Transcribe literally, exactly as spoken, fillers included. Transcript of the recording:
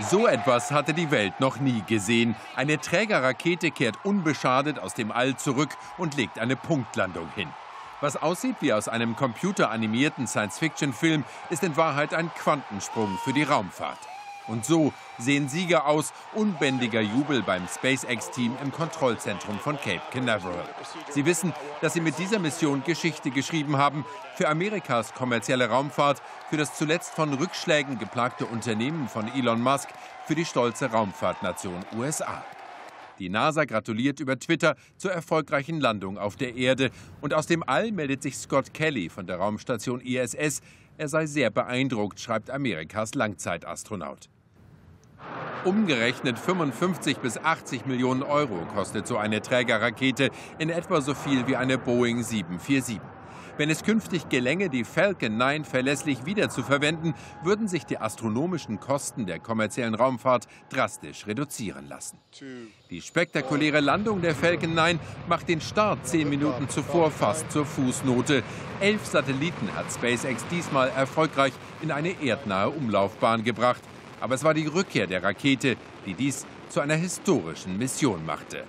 So etwas hatte die Welt noch nie gesehen. Eine Trägerrakete kehrt unbeschadet aus dem All zurück und legt eine Punktlandung hin. Was aussieht wie aus einem computeranimierten Science-Fiction-Film, ist in Wahrheit ein Quantensprung für die Raumfahrt. Und so sehen Sieger aus, unbändiger Jubel beim SpaceX-Team im Kontrollzentrum von Cape Canaveral. Sie wissen, dass sie mit dieser Mission Geschichte geschrieben haben, für Amerikas kommerzielle Raumfahrt, für das zuletzt von Rückschlägen geplagte Unternehmen von Elon Musk, für die stolze Raumfahrtnation U S A. Die NASA gratuliert über Twitter zur erfolgreichen Landung auf der Erde. Und aus dem All meldet sich Scott Kelly von der Raumstation I S S. Er sei sehr beeindruckt, schreibt Amerikas Langzeitastronaut. Umgerechnet fünfundfünfzig bis achtzig Millionen Euro kostet so eine Trägerrakete, in etwa so viel wie eine Boeing sieben vier sieben. Wenn es künftig gelänge, die Falcon neun verlässlich wiederzuverwenden, würden sich die astronomischen Kosten der kommerziellen Raumfahrt drastisch reduzieren lassen. Die spektakuläre Landung der Falcon neun macht den Start zehn Minuten zuvor fast zur Fußnote. Elf Satelliten hat SpaceX diesmal erfolgreich in eine erdnahe Umlaufbahn gebracht. Aber es war die Rückkehr der Rakete, die dies zu einer historischen Mission machte.